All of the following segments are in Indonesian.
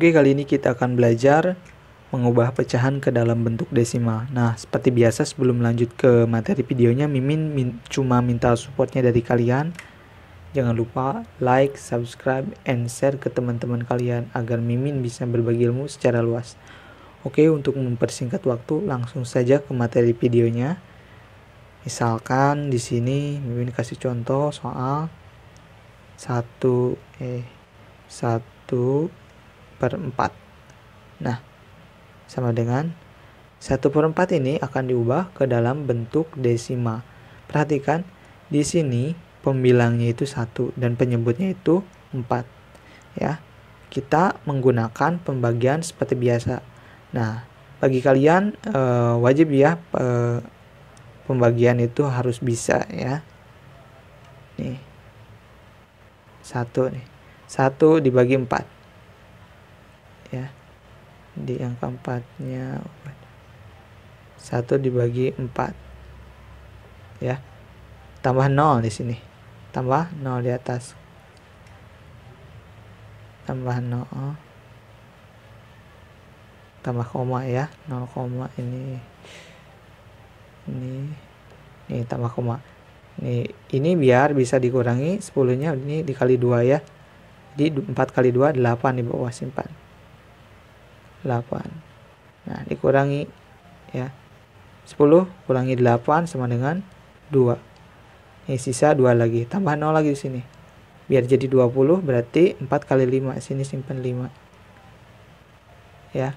Oke, kali ini kita akan belajar mengubah pecahan ke dalam bentuk desimal. Nah, seperti biasa sebelum lanjut ke materi videonya, Mimin cuma minta supportnya dari kalian. Jangan lupa like, subscribe, and share ke teman-teman kalian agar Mimin bisa berbagi ilmu secara luas. Oke, untuk mempersingkat waktu, langsung saja ke materi videonya. Misalkan di sini Mimin kasih contoh soal 1/4. Nah, sama dengan 1/4 ini akan diubah ke dalam bentuk desimal. Perhatikan di sini pembilangnya itu 1 dan penyebutnya itu 4. Ya, kita menggunakan pembagian seperti biasa. Nah, bagi kalian wajib ya pembagian itu harus bisa ya. Nih, 1 nih. 1 dibagi 4 ya, di yang keempatnya 1 dibagi 4 ya, tambah 0 di sini, tambah 0 di atas, tambah 0, tambah koma ya, 0 koma ini tambah koma ini biar bisa dikurangi 10-nya ini dikali 2 ya. Jadi 4 kali 2, 8 di bawah simpan. 8. Nah, dikurangi ya. 10 kurangi 8 sama dengan 2. Ini sisa 2 lagi. Tambah 0 lagi di sini. Biar jadi 20, berarti 4 kali 5. Sini simpan 5. Ya.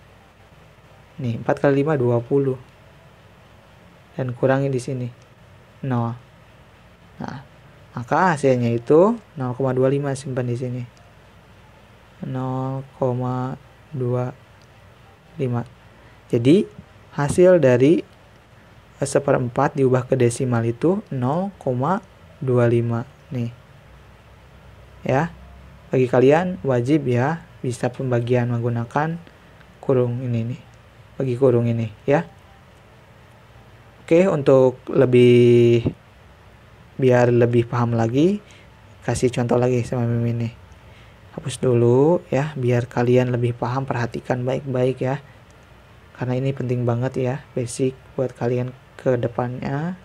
Nih, 4 kali 5, 20. Dan kurangi di sini 0. Nah, maka hasilnya itu 0,25, simpan di sini. 0,25. Jadi hasil dari 1/4 diubah ke desimal itu 0,25 nih. Ya. Bagi kalian wajib ya bisa pembagian menggunakan kurung ini nih. Bagi kurung ini ya. Oke, untuk biar lebih paham lagi, kasih contoh lagi sama Mimin nih. Hapus dulu ya, biar kalian lebih paham. Perhatikan baik-baik ya, karena ini penting banget ya, basic buat kalian ke depannya.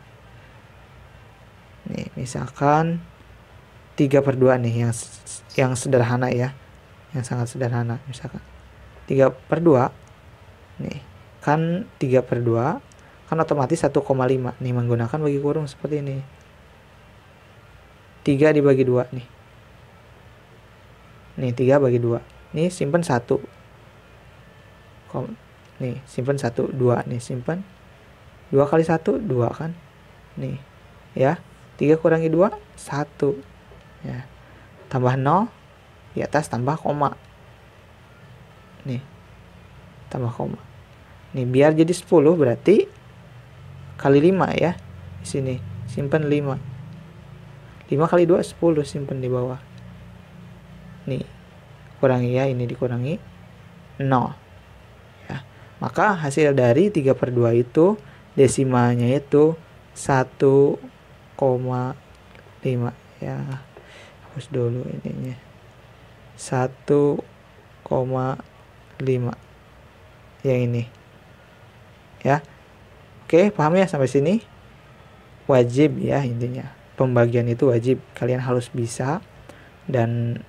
Nih, misalkan 3/2 nih, yang sederhana ya, yang sangat sederhana. Misalkan 3/2 nih, kan 3/2 kan otomatis 1,5 nih, menggunakan bagi kurung seperti ini. 3 dibagi 2 nih. Nih, 3 bagi 2. Nih, simpan 1. Nih, simpan 1, 2. Nih, simpan 2 kali 1, 2 kan. Nih, ya. 3 kurangi 2, 1. Ya. Tambah 0, di atas tambah koma. Nih, tambah koma. Nih, biar jadi 10, berarti kali 5 ya. Di sini, simpan 5. 5 kali 2, 10, simpen di bawah. Nih, kurangi ya, ini dikurangi 0. Ya, maka hasil dari 3/2 itu, desimalnya itu 1,5. Ya, hapus dulu ininya. 1,5. Yang ini. Ya, oke, paham ya sampai sini? Wajib ya intinya. Pembagian itu wajib, kalian harus bisa. Dan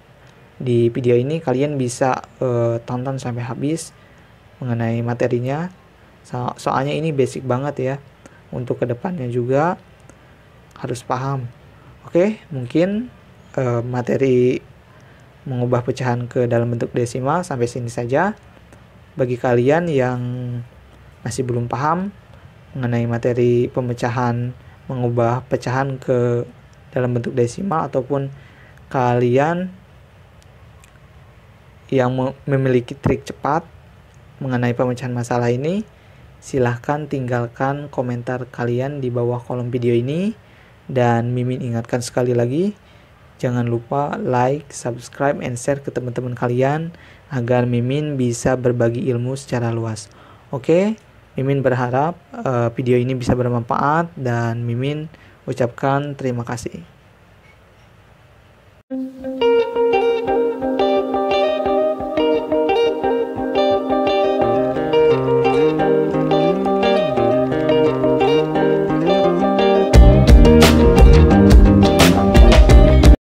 di video ini kalian bisa tonton sampai habis mengenai materinya. Soalnya ini basic banget ya, untuk kedepannya juga harus paham. Oke, mungkin materi mengubah pecahan ke dalam bentuk desimal sampai sini saja. Bagi kalian yang masih belum paham mengenai materi pemecahan, mengubah pecahan ke dalam bentuk desimal, ataupun kalian yang memiliki trik cepat mengenai pemecahan masalah ini, silahkan tinggalkan komentar kalian di bawah kolom video ini. Dan Mimin ingatkan sekali lagi, jangan lupa like, subscribe, and share ke teman-teman kalian agar Mimin bisa berbagi ilmu secara luas. Oke? Mimin berharap video ini bisa bermanfaat, dan Mimin ucapkan terima kasih.